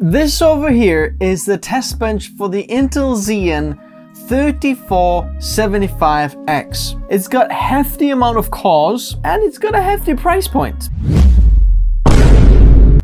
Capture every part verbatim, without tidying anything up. This over here is the test bench for the Intel Xeon thirty-four seventy-five X. It's got hefty amount of cores and it's got a hefty price point.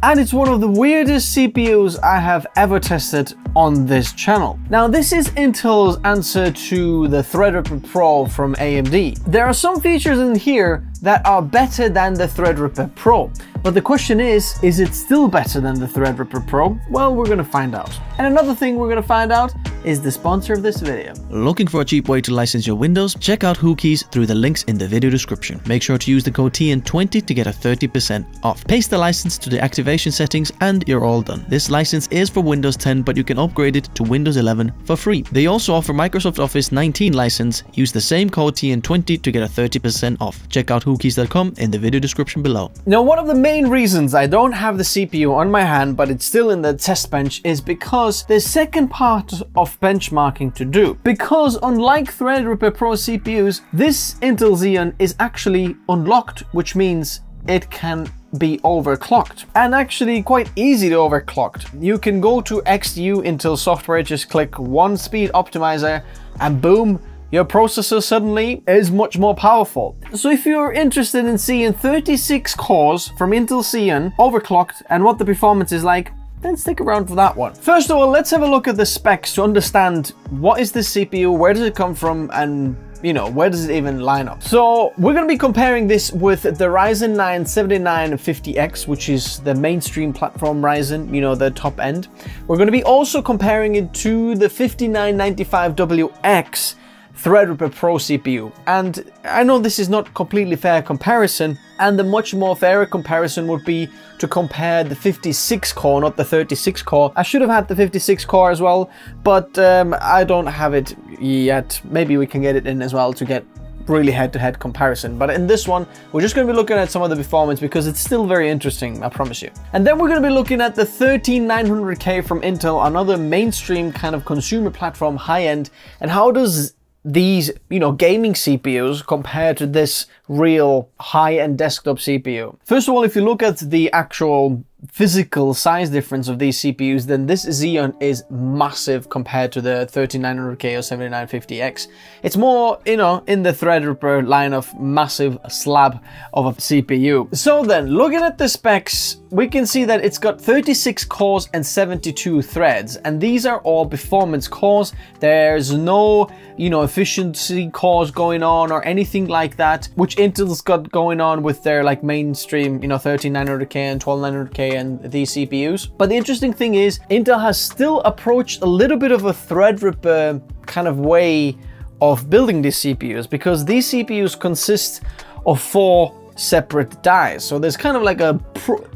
And it's one of the weirdest C P Us I have ever tested on this channel. Now, this is Intel's answer to the Threadripper Pro from A M D. There are some features in here that are better than the Threadripper Pro. But the question is, is it still better than the Threadripper Pro? Well, we're gonna find out. And another thing we're gonna find out is the sponsor of this video. Looking for a cheap way to license your Windows? Check out WhoKeys through the links in the video description. Make sure to use the code T N twenty to get a thirty percent off. Paste the license to the activation settings and you're all done. This license is for Windows ten, but you can upgrade it to Windows eleven for free. They also offer Microsoft Office nineteen license. Use the same code T N twenty to get a thirty percent off. Check out WhoKeys dot com in the video description below. Now, one of the main reasons I don't have the C P U on my hand, but it's still in the test bench, is because there's second part of benchmarking to do. Because unlike Threadripper Pro C P Us, this Intel Xeon is actually unlocked, which means it can be overclocked, and actually quite easy to overclocked. You can go to X U Intel software, just click one speed optimizer and boom, your processor suddenly is much more powerful. So if you're interested in seeing thirty-six cores from Intel Xeon overclocked and what the performance is like, then stick around for that one. First of all, let's have a look at the specs to understand what is this C P U, where does it come from, and you know, where does it even line up? So we're going to be comparing this with the Ryzen nine seventy-nine fifty X, which is the mainstream platform Ryzen, you know, the top end. We're going to be also comparing it to the fifty-nine ninety-five W X Threadripper Pro C P U. And I know this is not completely fair comparison, and the much more fairer comparison would be to compare the fifty-six core, not the thirty-six core. I should have had the fifty-six core as well, but um, I don't have it yet. Maybe we can get it in as well to get really head-to-head comparison, but in this one we're just going to be looking at some of the performance because it's still very interesting, I promise you. And then we're going to be looking at the thirteen nine hundred K from Intel, another mainstream kind of consumer platform, high-end, and how does these, you know, gaming C P Us compared to this real high-end desktop C P U. First of all, if you look at the actual physical size difference of these C P Us, then this Xeon is massive compared to the thirty-nine hundred K or seventy-nine fifty X. It's more, you know, in the Threadripper line of massive slab of a C P U. So then, looking at the specs, we can see that it's got thirty-six cores and seventy-two threads, and these are all performance cores. There's no, you know, efficiency cores going on or anything like that, which Intel's got going on with their like mainstream, you know, thirteen nine hundred K and twelve nine hundred K and these C P Us. But the interesting thing is Intel has still approached a little bit of a Threadripper kind of way of building these C P Us, because these C P Us consist of four separate dies. So there's kind of like a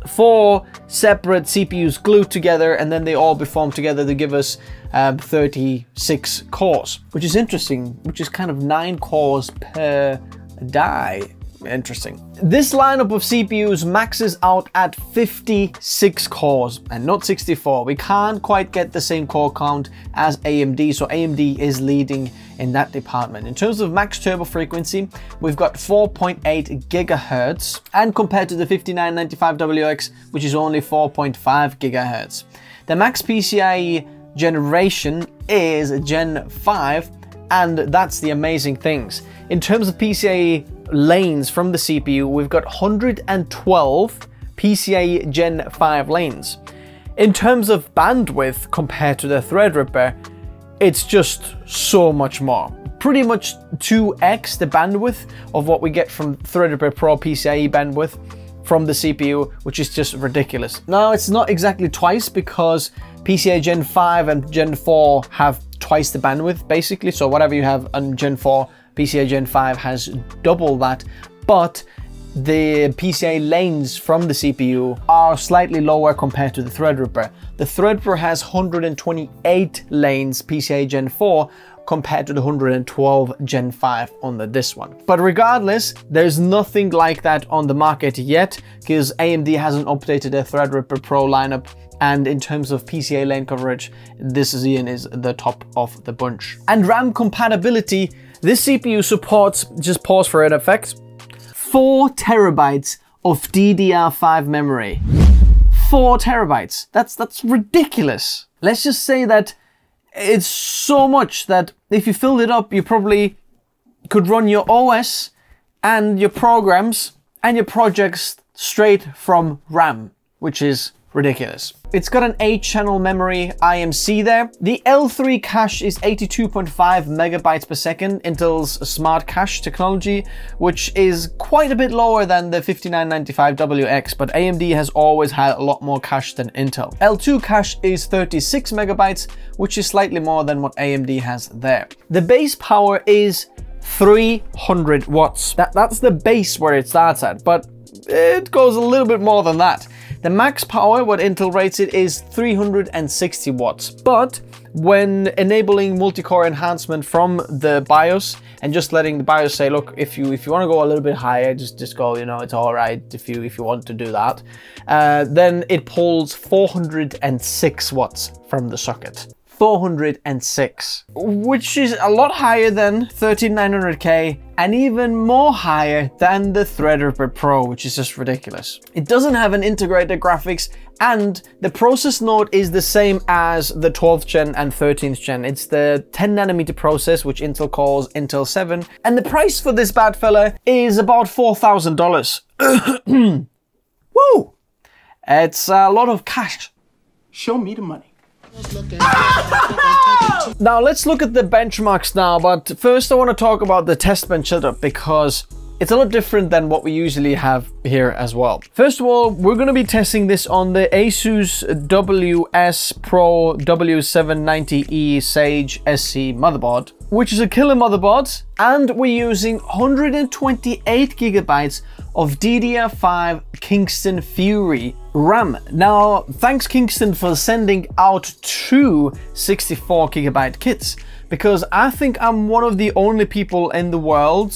four separate C P Us glued together, and then they all perform together to give us um, thirty-six cores, which is interesting, which is kind of nine cores per die. Interesting. This lineup of C P Us maxes out at fifty-six cores and not sixty-four. We can't quite get the same core count as A M D, so A M D is leading in that department. In terms of max turbo frequency, we've got four point eight gigahertz, and compared to the fifty-nine ninety-five W X, which is only four point five gigahertz. The max PCIe generation is Gen five, and that's the amazing things. In terms of PCIe lanes from the C P U, we've got one hundred twelve PCIe Gen five lanes. In terms of bandwidth compared to the Threadripper, it's just so much more. Pretty much two X the bandwidth of what we get from Threadripper Pro PCIe bandwidth from the C P U, which is just ridiculous. Now, it's not exactly twice, because PCIe Gen five and Gen four have twice the bandwidth basically, so whatever you have on Gen four, PCIe Gen five has double that, but the PCIe lanes from the C P U are slightly lower compared to the Threadripper. The Threadripper has one hundred twenty-eight lanes PCIe Gen four compared to the one hundred twelve Gen five on the, this one. But regardless, there's nothing like that on the market yet, because A M D hasn't updated their Threadripper Pro lineup. And in terms of PCIe lane coverage, this Xeon is the top of the bunch. And RAM compatibility, this C P U supports, just pause for an effect, four terabytes of D D R five memory. four terabytes. That's, that's ridiculous. Let's just say that it's so much that if you filled it up, you probably could run your O S and your programs and your projects straight from RAM, which is ridiculous. It's got an eight channel memory I M C there. The L three cache is eighty-two point five megabytes per second, Intel's smart cache technology, which is quite a bit lower than the fifty-nine ninety-five W X, but A M D has always had a lot more cache than Intel. L two cache is thirty-six megabytes, which is slightly more than what A M D has there. The base power is three hundred watts. That, that's the base where it starts at, but it goes a little bit more than that. The max power, what Intel rates it, is three hundred sixty watts, but when enabling multi-core enhancement from the BIOS and just letting the BIOS say, look, if you if you want to go a little bit higher, just just go, you know, it's all right if you if you want to do that, uh, then it pulls four hundred six watts from the socket. four hundred six, which is a lot higher than thirty-nine hundred K and even more higher than the Threadripper Pro, which is just ridiculous. It doesn't have an integrated graphics, and the process node is the same as the twelfth gen and thirteenth gen. It's the ten nanometer process, which Intel calls Intel seven, and the price for this bad fella is about four thousand dollars. Woo! It's a lot of cash. Show me the money. Now let's look at the benchmarks now, but first I want to talk about the test bench setup because it's a lot different than what we usually have here as well. First of all, we're going to be testing this on the Asus W S Pro W seven ninety E Sage S C motherboard, which is a killer motherboard, and we're using one hundred twenty-eight gigabytes of D D R five Kingston Fury RAM. Now, thanks Kingston for sending out two sixty-four gigabyte kits, because I think I'm one of the only people in the world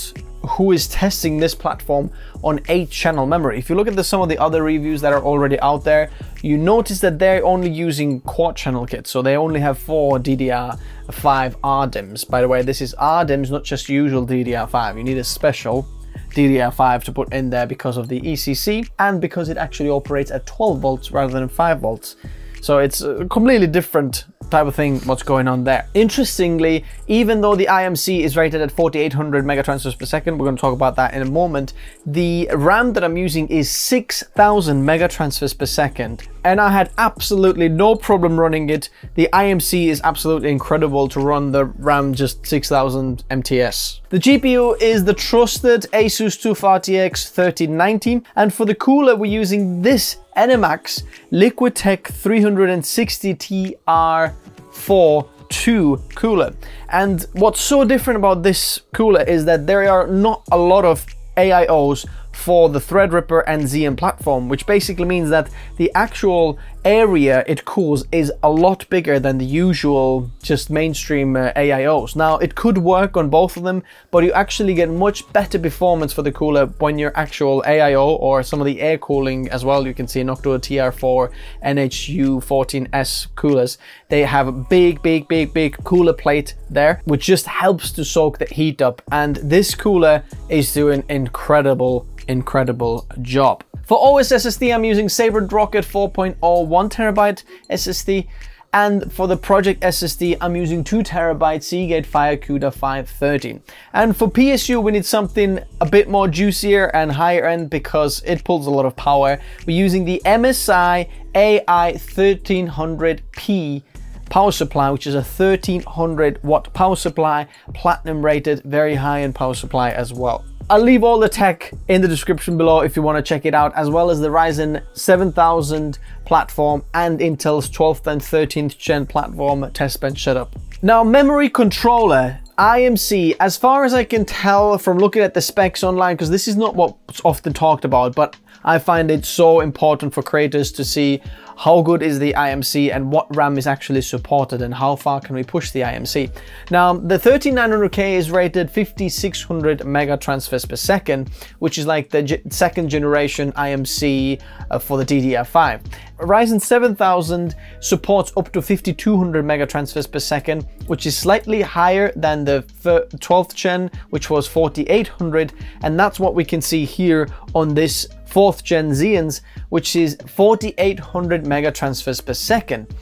who is testing this platform on eight channel memory. If you look at the, some of the other reviews that are already out there, you notice that they're only using quad-channel kits, so they only have four D D R five R DIMMs. By the way, this is R DIMMs, not just usual D D R five. You need a special D D R five to put in there because of the E C C and because it actually operates at twelve volts rather than five volts. So it's a completely different type of thing what's going on there. Interestingly, even though the I M C is rated at forty-eight hundred megatransfers per second, we're going to talk about that in a moment, the RAM that I'm using is six thousand megatransfers per second, and I had absolutely no problem running it. The I M C is absolutely incredible to run the RAM just six thousand M T S. The G P U is the trusted Asus TUF R T X thirty ninety, and for the cooler we're using this Enemax Liquitech three sixty T R forty-two cooler. And what's so different about this cooler is that there are not a lot of A I Os for the Threadripper and Xeon platform, which basically means that the actual area it cools is a lot bigger than the usual just mainstream uh, A I Os. Now, it could work on both of them, but you actually get much better performance for the cooler when your actual A I O or some of the air cooling as well. You can see Noctua T R four N H U fourteen S coolers. They have a big, big, big, big cooler plate there, which just helps to soak the heat up. And this cooler is doing incredible incredible job. For O S S S D, I'm using Sabrent Rocket four point oh one terabyte S S D, and for the project S S D, I'm using two terabyte Seagate FireCuda five thirteen. And for P S U, we need something a bit more juicier and higher end because it pulls a lot of power. We're using the M S I A I thirteen hundred P power supply, which is a thirteen hundred watt power supply, platinum rated, very high-end power supply as well. I'll leave all the tech in the description below if you want to check it out, as well as the Ryzen seven thousand platform and Intel's twelfth and thirteenth gen platform test bench setup. Now, memory controller, I M C, as far as I can tell from looking at the specs online, because this is not what's often talked about, but I find it so important for creators to see how good is the I M C and what RAM is actually supported and how far can we push the I M C. Now, the thirty-nine hundred K is rated fifty-six hundred megatransfers per second, which is like the second generation I M C uh, for the D D R five. Ryzen seven thousand supports up to fifty-two hundred megatransfers per second, which is slightly higher than the twelfth gen, which was forty-eight hundred, and that's what we can see here on this fourth gen Xeons, which is forty-eight hundred mega transfers per second.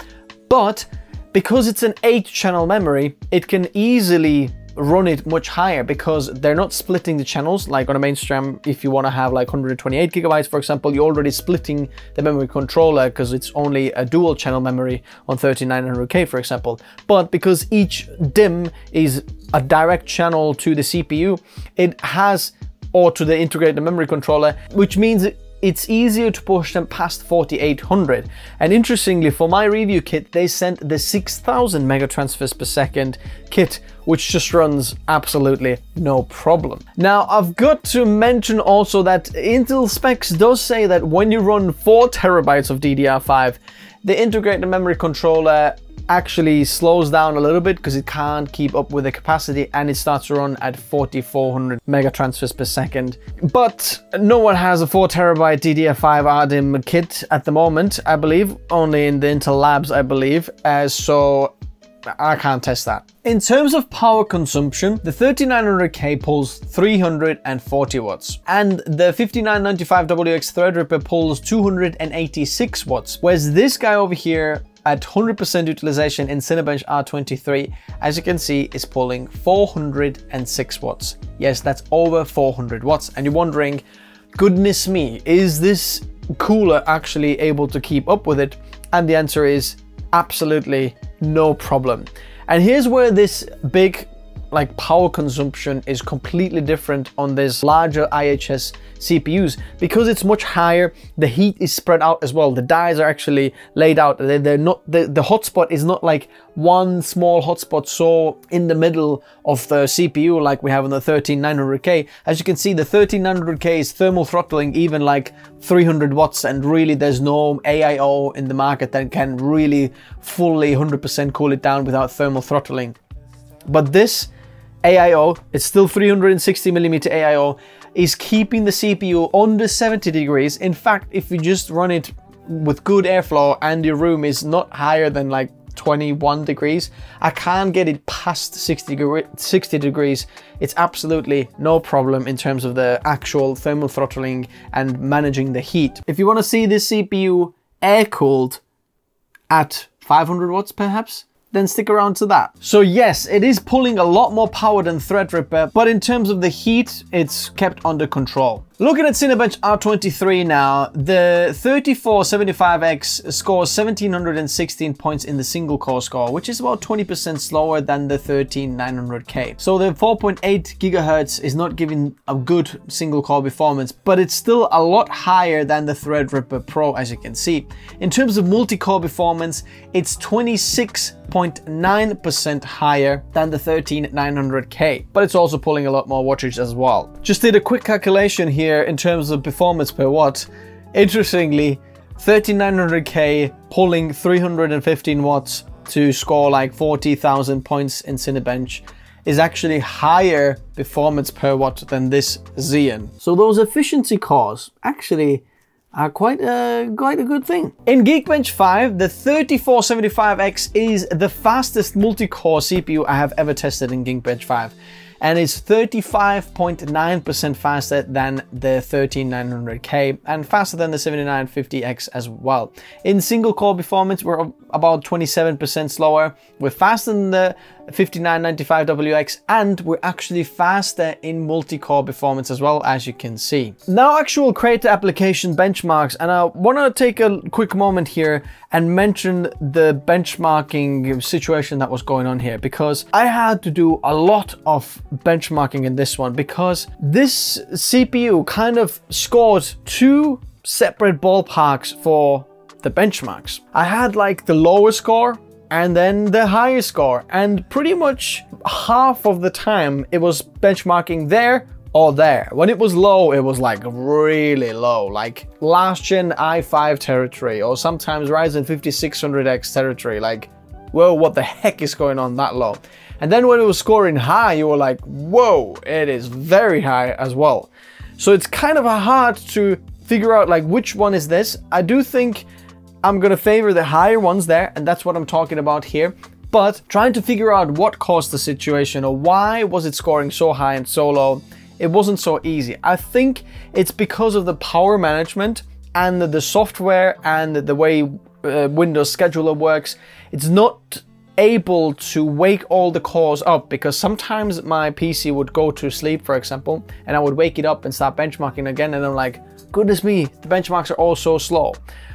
But because it's an eight channel memory, it can easily run it much higher because they're not splitting the channels. Like on a mainstream, if you want to have like one hundred twenty-eight gigabytes, for example, you're already splitting the memory controller because it's only a dual channel memory on thirty-nine hundred K, for example. But because each DIMM is a direct channel to the C P U, it has, or to the integrated memory controller, which means it's easier to push them past forty-eight hundred. And interestingly, for my review kit, they sent the six thousand mega transfers per second kit, which just runs absolutely no problem. Now, I've got to mention also that Intel specs does say that when you run four terabytes of D D R five, the integrated memory controller actually slows down a little bit because it can't keep up with the capacity, and it starts to run at forty-four hundred mega transfers per second. But no one has a four terabyte D D R five R DIMM kit at the moment, I believe, only in the Intel labs, I believe, uh, so I can't test that. In terms of power consumption, the thirty-nine hundred K pulls three hundred forty watts and the fifty-nine ninety-five W X Threadripper pulls two hundred eighty-six watts, whereas this guy over here at one hundred percent utilization in Cinebench R twenty-three, as you can see, is pulling four hundred six watts. Yes, that's over four hundred watts. And you're wondering, goodness me, is this cooler actually able to keep up with it? And the answer is absolutely no problem. And here's where this big like power consumption is completely different on these larger I H S C P Us. Because it's much higher, the heat is spread out as well. The dies are actually laid out. They're, they're not, the, the hotspot is not like one small hotspot so in the middle of the C P U like we have on the thirteen nine hundred K. As you can see, the thirteen nine hundred K is thermal throttling even like three hundred watts, and really there's no A I O in the market that can really fully one hundred percent cool it down without thermal throttling. But this A I O, it's still three hundred sixty millimeter A I O, is keeping the C P U under seventy degrees. In fact, if you just run it with good airflow and your room is not higher than like twenty-one degrees, I can't get it past sixty degrees. It's absolutely no problem in terms of the actual thermal throttling and managing the heat. If you want to see this C P U air-cooled at five hundred watts perhaps, then stick around to that. So yes, it is pulling a lot more power than Threadripper, but in terms of the heat, it's kept under control. Looking at Cinebench R twenty-three now, the thirty-four seventy-five X scores one thousand seven hundred sixteen points in the single core score, which is about twenty percent slower than the thirteen nine hundred K. So the four point eight gigahertz is not giving a good single core performance, but it's still a lot higher than the Threadripper Pro, as you can see. In terms of multi-core performance, it's twenty-six point nine percent higher than the thirteen nine hundred K, but it's also pulling a lot more wattage as well. Just did a quick calculation here in terms of performance per watt. Interestingly, thirteen nine hundred K pulling three hundred fifteen watts to score like forty thousand points in Cinebench is actually higher performance per watt than this Xeon. So those efficiency cores actually are quite a, quite a good thing. In Geekbench five, the thirty-four seventy-five X is the fastest multi-core C P U I have ever tested in Geekbench five, and it's thirty-five point nine percent faster than the thirteen nine hundred K and faster than the seventy-nine fifty X as well. In single core performance, we're about twenty-seven percent slower. We're faster than the fifty-nine ninety-five W X, and we're actually faster in multi-core performance as well, as you can see. Now, actual creator application benchmarks, and I want to take a quick moment here and mention the benchmarking situation that was going on here, because I had to do a lot of benchmarking in this one because this C P U kind of scored two separate ballparks for the benchmarks. I had like the lower score and then the higher score, and pretty much half of the time it was benchmarking there or there. When it was low, it was like really low, like last gen i five territory, or sometimes Ryzen fifty-six hundred X territory, like whoa, what the heck is going on that low? And then when it was scoring high, you were like, whoa, it is very high as well. So it's kind of hard to figure out like which one is this. I do think I'm gonna favor the higher ones there, and that's what I'm talking about here. But trying to figure out what caused the situation or why was it scoring so high and so low it wasn't so easy. I think it's because of the power management and the, the software and the, the way uh, Windows scheduler works. It's not able to wake all the cores up, because sometimes my P C would go to sleep, for example, and I would wake it up and start benchmarking again, and I'm like, goodness me, the benchmarks are all so slow.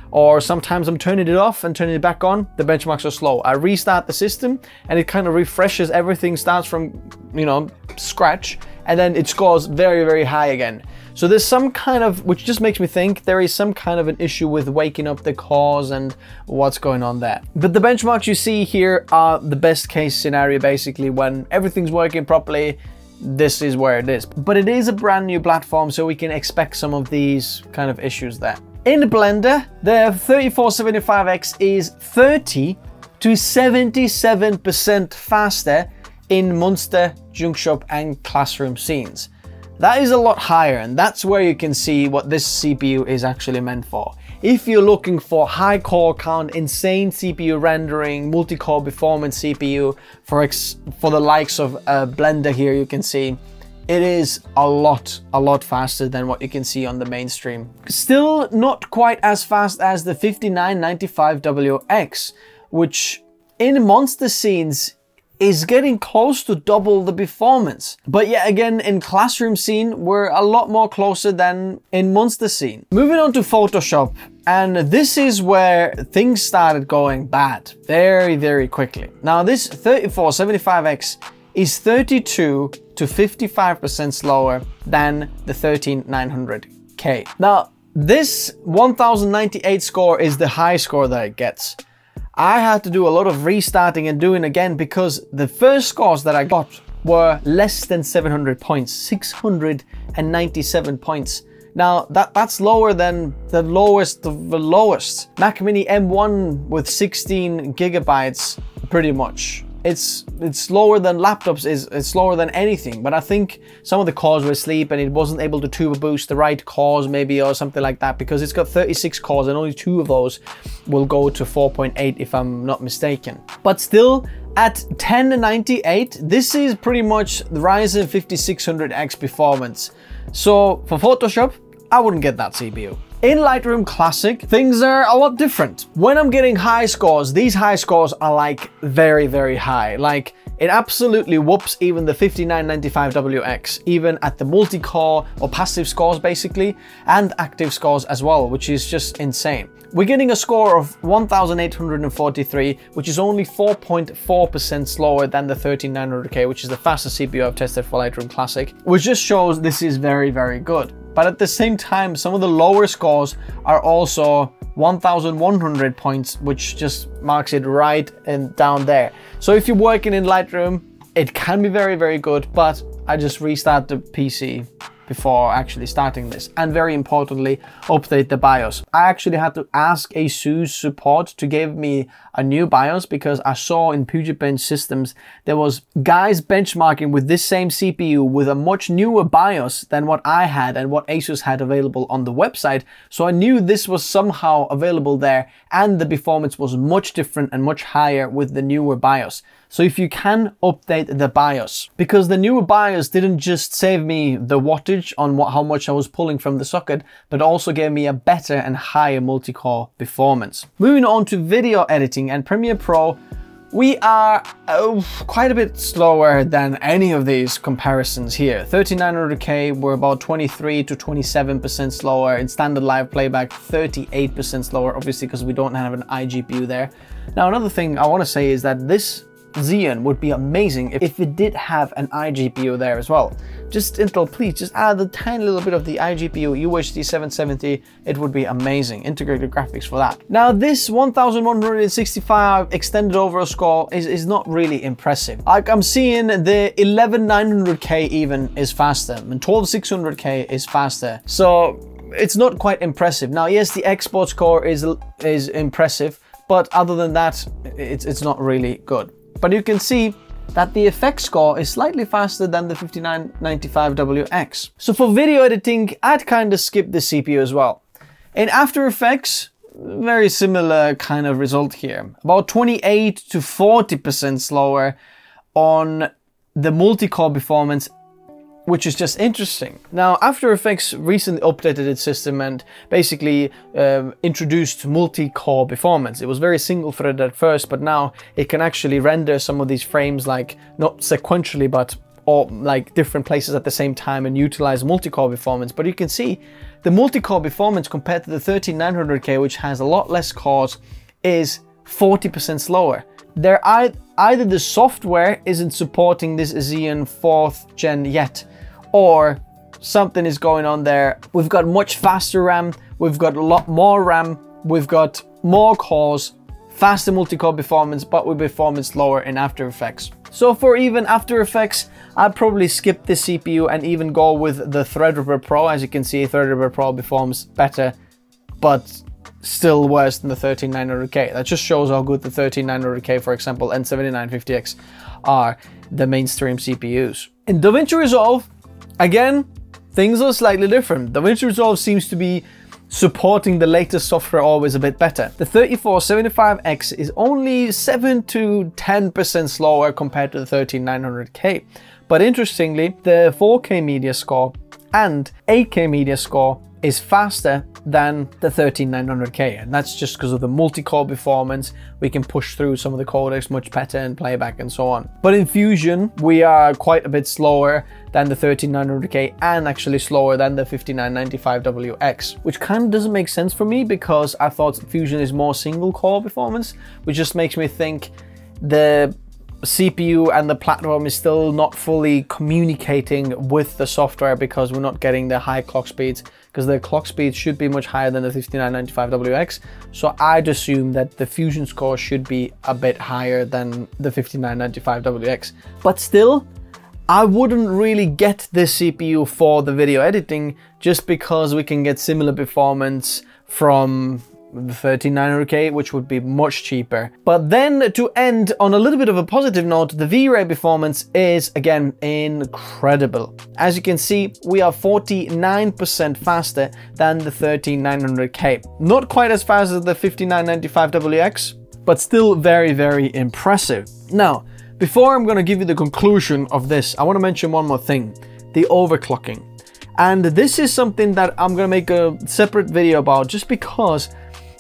Or sometimes I'm turning it off and turning it back on, the benchmarks are slow. I restart the system and it kind of refreshes everything, starts from, you know, scratch, and then it scores very, very high again. So there's some kind of, which just makes me think there is some kind of an issue with waking up the cores and what's going on there. But the benchmarks you see here are the best case scenario, basically. When everything's working properly, this is where it is. But it is a brand new platform, so we can expect some of these kind of issues there. In Blender, the thirty-four seventy-five X is thirty to seventy-seven percent faster in monster, junk shop and classroom scenes. That is a lot higher, and that's where you can see what this C P U is actually meant for. If you're looking for high core count, insane C P U rendering, multi-core performance C P U, for, ex for the likes of uh, Blender here, you can see it is a lot, a lot faster than what you can see on the mainstream. Still not quite as fast as the fifty-nine ninety-five W X, which in monster scenes is getting close to double the performance. But yet again, in classroom scene, we're a lot more closer than in monster scene. Moving on to Photoshop, and this is where things started going bad very, very quickly. Now this thirty-four seventy-five X is thirty-two to fifty-five percent slower than the thirteen nine hundred K. Now this one thousand ninety-eight score is the high score that it gets. I had to do a lot of restarting and doing again, because the first scores that I got were less than seven hundred points, six hundred ninety-seven points. Now that, that's lower than the lowest of the lowest. Mac Mini M one with sixteen gigabytes, pretty much. It's it's slower than laptops, is it's slower than anything, but I think some of the cores were asleep and it wasn't able to turbo boost the right cores maybe, or something like that, because it's got thirty-six cores and only two of those will go to four point eight if I'm not mistaken. But still, at ten ninety-eight, this is pretty much the Ryzen fifty-six hundred X performance. So for Photoshop, I wouldn't get that C P U. In Lightroom Classic, things are a lot different. When I'm getting high scores, these high scores are like very, very high. Like it absolutely whoops even the fifty-nine ninety-five W X, even at the multi-core or passive scores basically, and active scores as well, which is just insane. We're getting a score of one thousand eight hundred forty-three, which is only four point four percent slower than the thirteen nine hundred K, which is the fastest C P U I've tested for Lightroom Classic, which just shows this is very, very good. But at the same time, some of the lower scores are also one thousand one hundred points, which just marks it right and down there. So if you're working in Lightroom, it can be very, very good, but I just restart the P C before actually starting this. And very importantly, update the BIOS. I actually had to ask Asus support to give me a new BIOS, because I saw in PugetBench systems, there was guys benchmarking with this same C P U with a much newer BIOS than what I had and what Asus had available on the website. So I knew this was somehow available there, and the performance was much different and much higher with the newer BIOS. So if you can, update the BIOS, because the newer BIOS didn't just save me the wattage on what, how much I was pulling from the socket, but also gave me a better and higher multi-core performance. Moving on to video editing and Premiere Pro, we are oh, quite a bit slower than any of these comparisons here. thirteen nine hundred K were about twenty-three to twenty-seven percent slower. In standard live playback, thirty-eight percent slower, obviously because we don't have an iGPU there. Now another thing I want to say is that this Xeon would be amazing if it did have an iGPU there as well. Just Intel, please just add a tiny little bit of the iGPU, U H D seven seventy, it would be amazing. Integrated graphics for that. Now this one thousand one hundred sixty-five extended overall score is, is not really impressive. Like I'm seeing the eleven nine hundred K even is faster, and twelve six hundred K is faster. So it's not quite impressive. Now yes, the export score is, is impressive, but other than that, it's, it's not really good. But you can see that the effect score is slightly faster than the fifty-nine ninety-five W X. So for video editing, I'd kind of skip the C P U as well. In After Effects, very similar kind of result here. About twenty-eight to forty percent slower on the multi-core performance which is just interesting. Now, After Effects recently updated its system and basically um, introduced multi-core performance. It was very single-threaded at first, but now it can actually render some of these frames, like not sequentially, but or like different places at the same time, and utilize multi-core performance. But you can see the multi-core performance compared to the thirteen nine hundred K, which has a lot less cores, is forty percent slower. There are either the software isn't supporting this Xeon fourth gen yet, or something is going on there. We've got much faster RAM, we've got a lot more RAM, we've got more cores, faster multi-core performance, but with performance lower in After Effects. So for even After Effects, I'd probably skip this C P U and even go with the Threadripper Pro. As you can see, Threadripper Pro performs better, but still worse than the thirteen nine hundred K. That just shows how good the thirteen nine hundred K, for example, and seventy nine fifty X are, the mainstream C P Us. In DaVinci Resolve, again, things are slightly different. DaVinci Resolve seems to be supporting the latest software always a bit better. The thirty four seventy five X is only seven to ten percent slower compared to the thirteen nine hundred K. But interestingly, the four K media score and eight K media score is faster than the thirteen nine hundred K, and that's just because of the multi-core performance. We can push through some of the codecs much better and playback and so on. But in Fusion, we are quite a bit slower than the thirteen nine hundred K, and actually slower than the fifty nine ninety five W X, which kind of doesn't make sense for me, because I thought Fusion is more single-core performance, which just makes me think the C P U and the platform is still not fully communicating with the software, because we're not getting the high clock speeds, because the clock speed should be much higher than the fifty nine ninety five W X. So I'd assume that the Fusion score should be a bit higher than the fifty nine ninety five W X. But still, I wouldn't really get this C P U for the video editing, just because we can get similar performance from the thirteen nine hundred K, which would be much cheaper. But then, to end on a little bit of a positive note, the V-Ray performance is again incredible. As you can see, we are forty nine percent faster than the thirteen nine hundred K. Not quite as fast as the fifty nine ninety five W X, but still very, very impressive. Now, before I'm going to give you the conclusion of this, I want to mention one more thing: the overclocking. And this is something that I'm going to make a separate video about, just because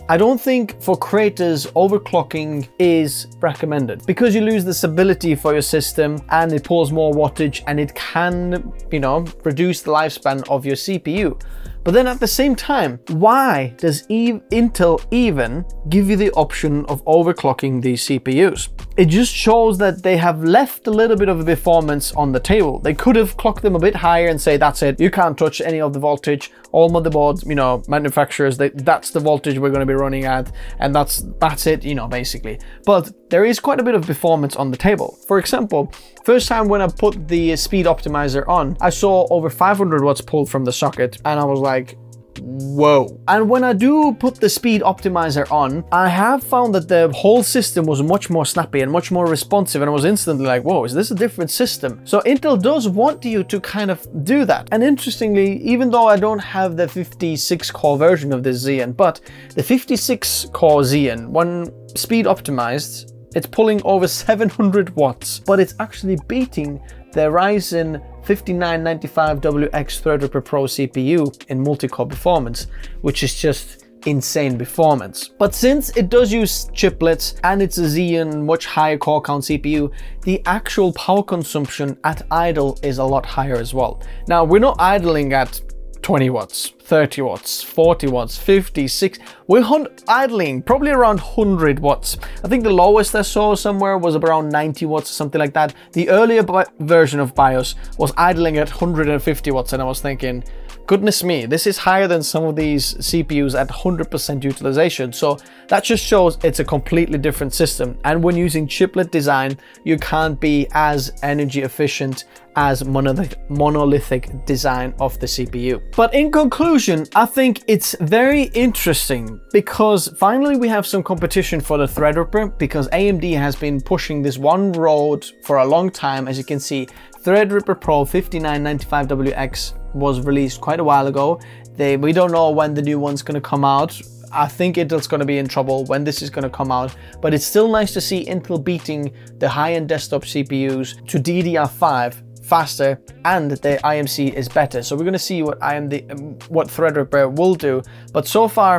I don't think for creators overclocking is recommended, because you lose the stability for your system and it pulls more wattage, and it can, you know, reduce the lifespan of your C P U. But then at the same time, why does Intel even give you the option of overclocking these C P Us? It just shows that they have left a little bit of a performance on the table. They could have clocked them a bit higher and say, that's it, you can't touch any of the voltage. All motherboards, you know, manufacturers, they, that's the voltage we're going to be running at, and that's that's it, you know, basically. But there is quite a bit of performance on the table. For example, first time when I put the speed optimizer on, I saw over five hundred watts pulled from the socket, and I was like, whoa. And when I do put the speed optimizer on, I have found that the whole system was much more snappy and much more responsive, and I was instantly like, whoa, is this a different system? So Intel does want you to kind of do that. And interestingly, even though I don't have the fifty six core version of this Xeon, but the fifty six core Xeon, when speed optimized, it's pulling over seven hundred watts, but it's actually beating the Ryzen fifty nine ninety five W X Threadripper Pro C P U in multi-core performance, which is just insane performance. But since it does use chiplets and it's a Xeon much higher core count C P U, the actual power consumption at idle is a lot higher as well. Now, we're not idling at twenty watts, thirty watts, forty watts, fifty, six, we're idling probably around one hundred watts. I think the lowest I saw somewhere was around ninety watts or something like that. The earlier version of BIOS was idling at one hundred fifty watts, and I was thinking, goodness me, this is higher than some of these C P Us at one hundred percent utilization. So that just shows it's a completely different system. And when using chiplet design, you can't be as energy efficient as monolith monolithic design of the C P U. But in conclusion, I think it's very interesting, because finally we have some competition for the Threadripper, because A M D has been pushing this one road for a long time. As you can see, Threadripper Pro fifty nine ninety five W X was released quite a while ago. They, we don't know when the new one's going to come out. I think Intel's going to be in trouble when this is going to come out, but it's still nice to see Intel beating the high-end desktop C P Us to D D R five faster and the I M C is better. So we're going to see what I M D, what Threadripper will do. But so far,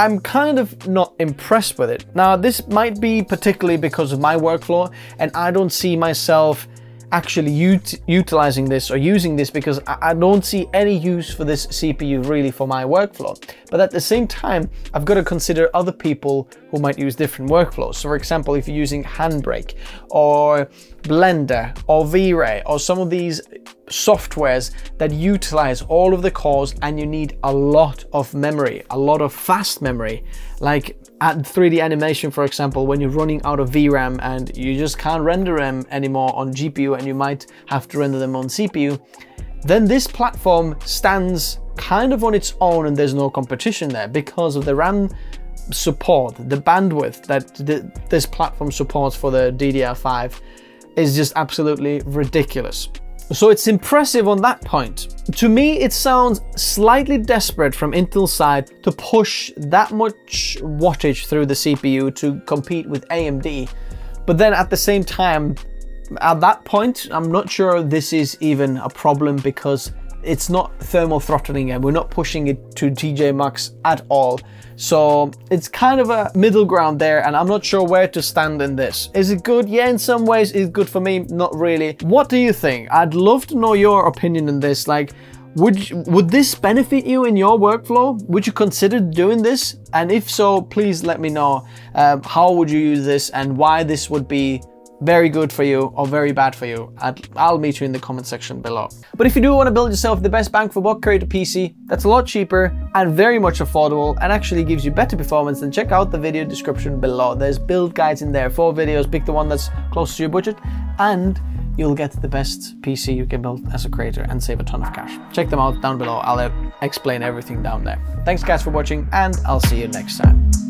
I'm kind of not impressed with it. Now, this might be particularly because of my workflow, and I don't see myself actually ut utilizing this or using this, because I, I don't see any use for this C P U really for my workflow. But at the same time, I've got to consider other people who might use different workflows. So for example, if you're using Handbrake or Blender or V-Ray or some of these softwares that utilize all of the cores, and you need a lot of memory, a lot of fast memory, like at three D animation, for example, when you're running out of V RAM and you just can't render them anymore on G P U and you might have to render them on C P U, then this platform stands kind of on its own, and there's no competition there because of the RAM support, the bandwidth that th this platform supports for the D D R five is just absolutely ridiculous. So it's impressive on that point. To me, it sounds slightly desperate from Intel's side to push that much wattage through the C P U to compete with A M D. But then at the same time, at that point, I'm not sure this is even a problem, because it's not thermal throttling and we're not pushing it to T J Maxx at all. So it's kind of a middle ground there, and I'm not sure where to stand in this. Is it good? Yeah, in some ways it's good for me, not really. What do you think? I'd love to know your opinion on this. Like, would, would this benefit you in your workflow? Would you consider doing this? And if so, please let me know. Um, how would you use this and why this would be very good for you or very bad for you? I'd, I'll meet you in the comment section below. But if you do want to build yourself the best bang for buck, create a P C that's a lot cheaper and very much affordable and actually gives you better performance, then check out the video description below. There's build guides in there, four videos, pick the one that's close to your budget and you'll get the best P C you can build as a creator and save a ton of cash. Check them out down below. I'll explain everything down there. Thanks guys for watching, and I'll see you next time.